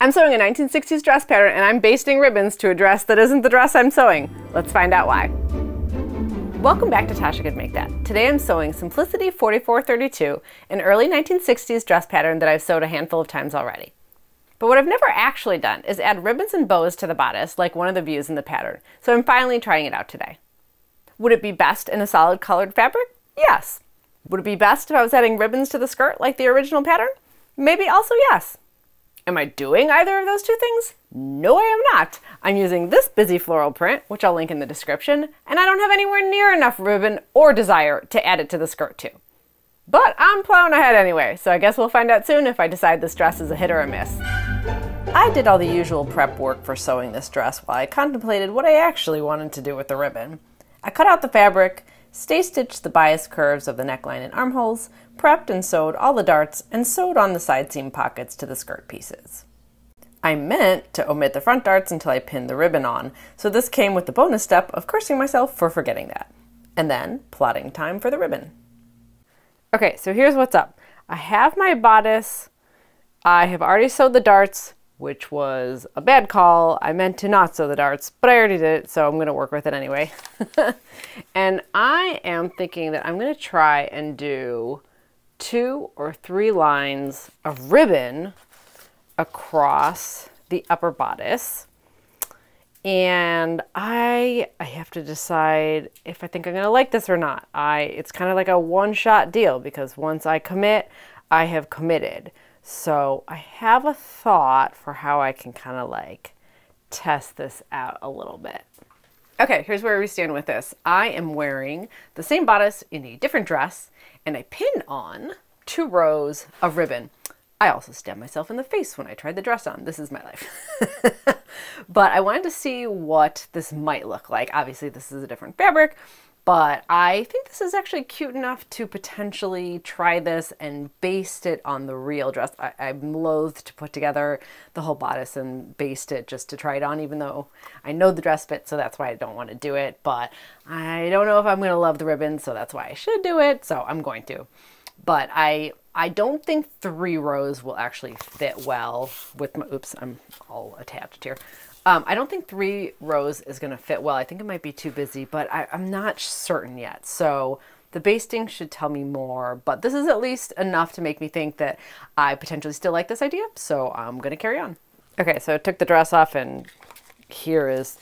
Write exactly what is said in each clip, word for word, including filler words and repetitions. I'm sewing a nineteen sixties dress pattern and I'm basting ribbons to a dress that isn't the dress I'm sewing. Let's find out why. Welcome back to Tasha Could Make That. Today I'm sewing Simplicity forty-four thirty-two, an early nineteen sixties dress pattern that I've sewed a handful of times already. But what I've never actually done is add ribbons and bows to the bodice like one of the views in the pattern, so I'm finally trying it out today. Would it be best in a solid colored fabric? Yes. Would it be best if I was adding ribbons to the skirt like the original pattern? Maybe also yes. Am I doing either of those two things? No, I am not. I'm using this busy floral print, which I'll link in the description, and I don't have anywhere near enough ribbon or desire to add it to the skirt too. But I'm plowing ahead anyway, so I guess we'll find out soon if I decide this dress is a hit or a miss. I did all the usual prep work for sewing this dress while I contemplated what I actually wanted to do with the ribbon. I cut out the fabric, stay-stitched the bias curves of the neckline and armholes, prepped and sewed all the darts, and sewed on the side seam pockets to the skirt pieces. I meant to omit the front darts until I pinned the ribbon on, so this came with the bonus step of cursing myself for forgetting that. And then, plotting time for the ribbon. Okay, so here's what's up. I have my bodice, I have already sewed the darts, which was a bad call. I meant to not sew the darts, but I already did it, so I'm gonna work with it anyway. And I am thinking that I'm gonna try and do two or three lines of ribbon across the upper bodice. And I, I have to decide if I think I'm gonna like this or not. I, it's kind of like a one-shot deal because once I commit, I have committed. So I have a thought for how I can kind of like test this out a little bit. Okay, here's where we stand with this. I am wearing the same bodice in a different dress and I pinned on two rows of ribbon. I also stabbed myself in the face when I tried the dress on. This is my life. But I wanted to see what this might look like. Obviously this is a different fabric, but I think this is actually cute enough to potentially try this and baste it on the real dress. I, I'm loath to put together the whole bodice and baste it just to try it on, even though I know the dress fit, so that's why I don't want to do it. But I don't know if I'm going to love the ribbon, so that's why I should do it, so I'm going to. But I I don't think three rows will actually fit well with my, oops, I'm all attached here. Um, I don't think three rows is going to fit well. I think it might be too busy, but I, I'm not certain yet. So the basting should tell me more, but this is at least enough to make me think that I potentially still like this idea. So I'm going to carry on. Okay, so I took the dress off and here is,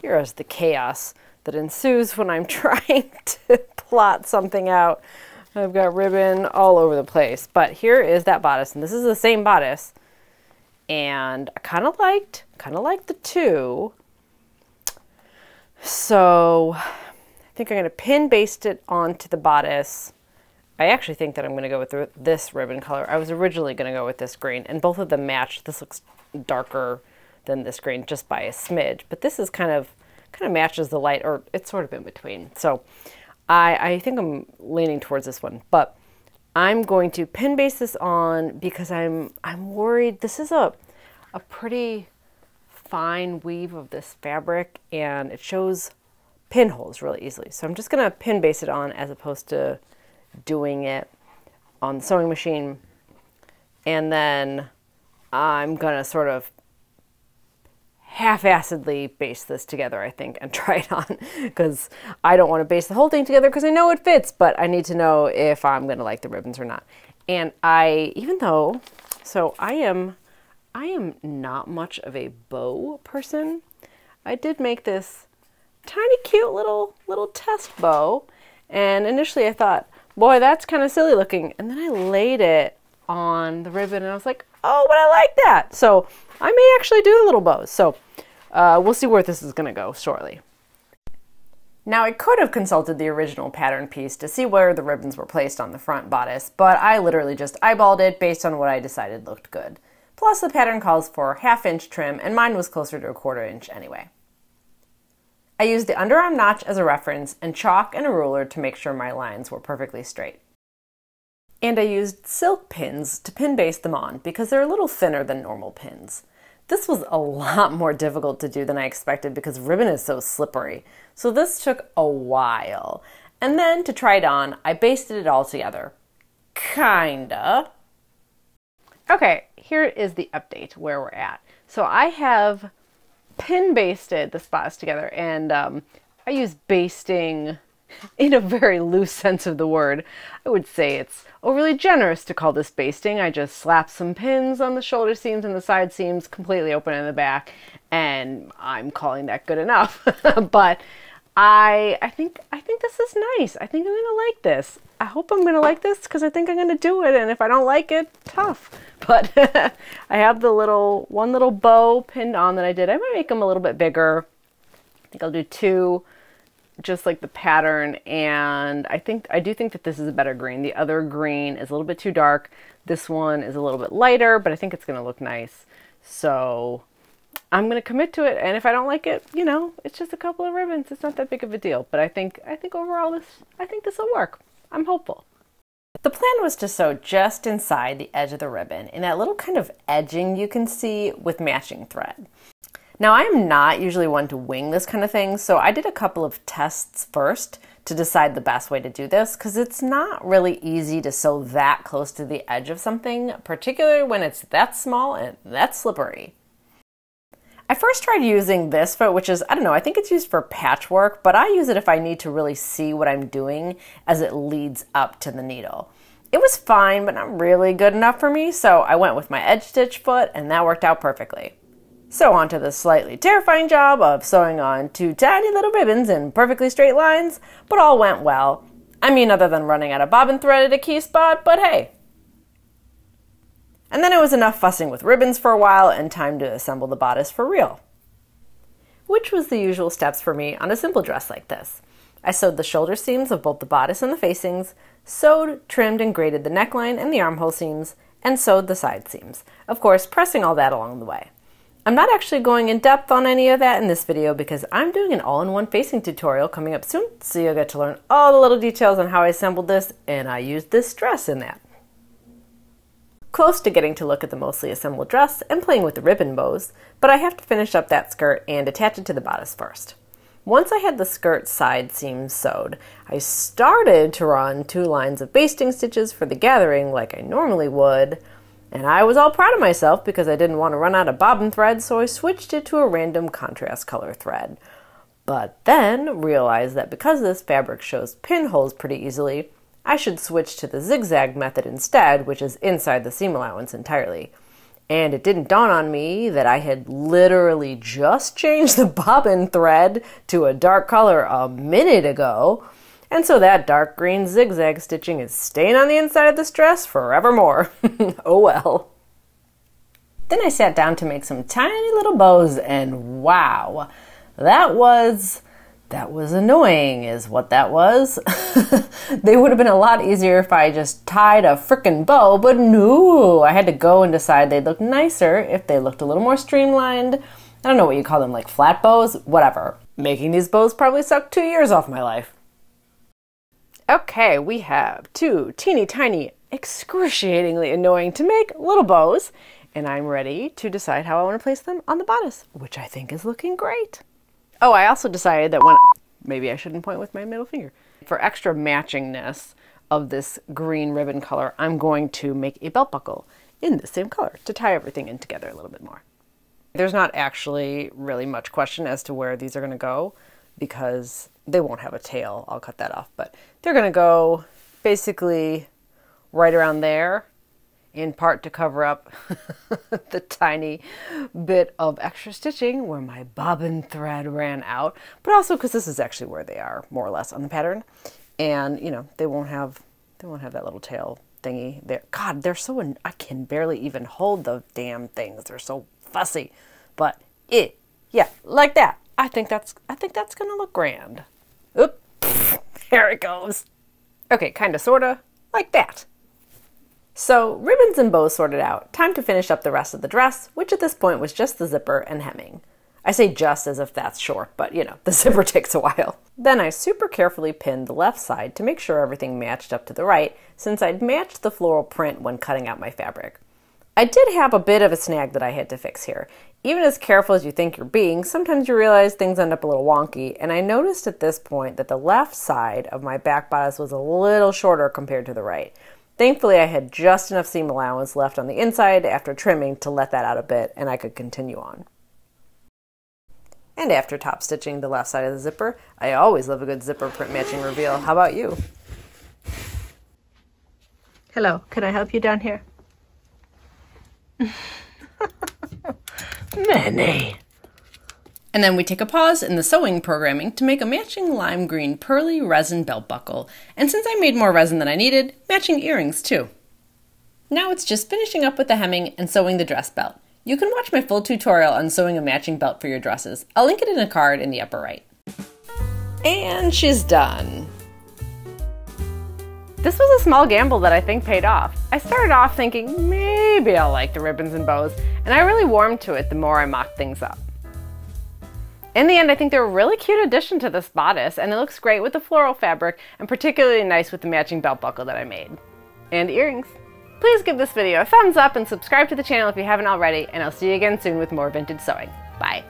here is the chaos that ensues when I'm trying to plot something out. I've got ribbon all over the place, but here is that bodice. And this is the same bodice. And I kind of liked, kind of liked the two. So I think I'm going to pin baste it onto the bodice. I actually think that I'm going to go with this ribbon color. I was originally going to go with this green and both of them match. This looks darker than this green just by a smidge, but this is kind of, kind of matches the light, or it's sort of in between. So I, I think I'm leaning towards this one, but I'm going to pin base this on because I'm I'm worried. This is a, a pretty fine weave of this fabric and it shows pinholes really easily. So I'm just gonna pin base it on as opposed to doing it on the sewing machine. And then I'm gonna sort of half-assedly baste this together, I think, and try it on because I don't want to baste the whole thing together because I know it fits, but I need to know if I'm going to like the ribbons or not. And I, even though, so I am, I am not much of a bow person. I did make this tiny, cute little, little test bow. And initially I thought, boy, that's kind of silly looking. And then I laid it on the ribbon and I was like, oh, but I like that. So I may actually do little bows. So Uh, we'll see where this is going to go shortly. Now I could have consulted the original pattern piece to see where the ribbons were placed on the front bodice, but I literally just eyeballed it based on what I decided looked good. Plus the pattern calls for half inch trim and mine was closer to a quarter inch anyway. I used the underarm notch as a reference and chalk and a ruler to make sure my lines were perfectly straight. And I used silk pins to pin base them on because they're a little thinner than normal pins. This was a lot more difficult to do than I expected because ribbon is so slippery. So this took a while. And then to try it on, I basted it all together. Kinda. Okay, here is the update where we're at. So I have pin basted the spots together, and um, I use basting in a very loose sense of the word. I would say it's overly generous to call this basting. I just slap some pins on the shoulder seams and the side seams, completely open in the back, and I'm calling that good enough. But I, I think I think this is nice. I think I'm gonna like this. I hope I'm gonna like this because I think I'm gonna do it, and if I don't like it, tough. But I have the little one little bow pinned on that I did. I might make them a little bit bigger. I think I'll do two, just like the pattern, and I think I do think that this is a better green. The other green is a little bit too dark. This one is a little bit lighter, but I think it's gonna look nice. So I'm gonna commit to it, and if I don't like it, you know, it's just a couple of ribbons. It's not that big of a deal. But I think I think overall this I think this will work. I'm hopeful. The plan was to sew just inside the edge of the ribbon in that little kind of edging you can see with matching thread. Now, I'm not usually one to wing this kind of thing, so I did a couple of tests first to decide the best way to do this, because it's not really easy to sew that close to the edge of something, particularly when it's that small and that slippery. I first tried using this foot, which is, I don't know, I think it's used for patchwork, but I use it if I need to really see what I'm doing as it leads up to the needle. It was fine, but not really good enough for me, so I went with my edge stitch foot, and that worked out perfectly. So on to the slightly terrifying job of sewing on two tiny little ribbons in perfectly straight lines, but all went well. I mean, other than running out of bobbin thread at a key spot, but hey. And then it was enough fussing with ribbons for a while and time to assemble the bodice for real. Which was the usual steps for me on a simple dress like this. I sewed the shoulder seams of both the bodice and the facings, sewed, trimmed, and graded the neckline and the armhole seams, and sewed the side seams, of course pressing all that along the way. I'm not actually going in depth on any of that in this video because I'm doing an all-in-one facing tutorial coming up soon, so you'll get to learn all the little details on how I assembled this, and I used this dress in that. Close to getting to look at the mostly assembled dress and playing with the ribbon bows, but I have to finish up that skirt and attach it to the bodice first. Once I had the skirt side seams sewed, I started to run two lines of basting stitches for the gathering like I normally would, and I was all proud of myself because I didn't want to run out of bobbin thread, so I switched it to a random contrast color thread. But then realized that because this fabric shows pinholes pretty easily, I should switch to the zigzag method instead, which is inside the seam allowance entirely. And it didn't dawn on me that I had literally just changed the bobbin thread to a dark color a minute ago, and so that dark green zigzag stitching is staying on the inside of this dress forevermore. Oh well. Then I sat down to make some tiny little bows, and wow, that was, that was annoying is what that was. They would have been a lot easier if I just tied a frickin' bow, but no, I had to go and decide they'd look nicer if they looked a little more streamlined. I don't know what you call them, like flat bows, whatever. Making these bows probably sucked two years off my life. Okay, we have two teeny tiny, excruciatingly annoying to make little bows, and I'm ready to decide how I want to place them on the bodice, which I think is looking great. Oh, I also decided that when, maybe I shouldn't point with my middle finger. For extra matchingness of this green ribbon color, I'm going to make a belt buckle in the same color to tie everything in together a little bit more. There's not actually really much question as to where these are going to go because they won't have a tail, I'll cut that off, but they're gonna go basically right around there, in part to cover up the tiny bit of extra stitching where my bobbin thread ran out, but also because this is actually where they are more or less on the pattern, and you know, they won't have they won't have that little tail thingy there. God, they're so an- I can barely even hold the damn things, they're so fussy, but it, yeah, like that. I think that's I think that's gonna look grand. Oop, there it goes. Okay, kinda, sorta, like that. So ribbons and bows sorted out, time to finish up the rest of the dress, which at this point was just the zipper and hemming. I say just as if that's short, but you know, the zipper takes a while. Then I super carefully pinned the left side to make sure everything matched up to the right, since I'd matched the floral print when cutting out my fabric. I did have a bit of a snag that I had to fix here. Even as careful as you think you're being, sometimes you realize things end up a little wonky, and I noticed at this point that the left side of my back bodice was a little shorter compared to the right. Thankfully, I had just enough seam allowance left on the inside after trimming to let that out a bit, and I could continue on. And after top stitching the left side of the zipper, I always love a good zipper print matching reveal. How about you? Hello, can I help you down here? Many. And then we take a pause in the sewing programming to make a matching lime green pearly resin belt buckle. And since I made more resin than I needed, matching earrings too. Now it's just finishing up with the hemming and sewing the dress belt. You can watch my full tutorial on sewing a matching belt for your dresses. I'll link it in a card in the upper right. And she's done. This was a small gamble that I think paid off. I started off thinking maybe I'll like the ribbons and bows, and I really warmed to it the more I mocked things up. In the end, I think they're a really cute addition to this bodice, and it looks great with the floral fabric, and particularly nice with the matching belt buckle that I made. And earrings. Please give this video a thumbs up and subscribe to the channel if you haven't already, and I'll see you again soon with more vintage sewing. Bye!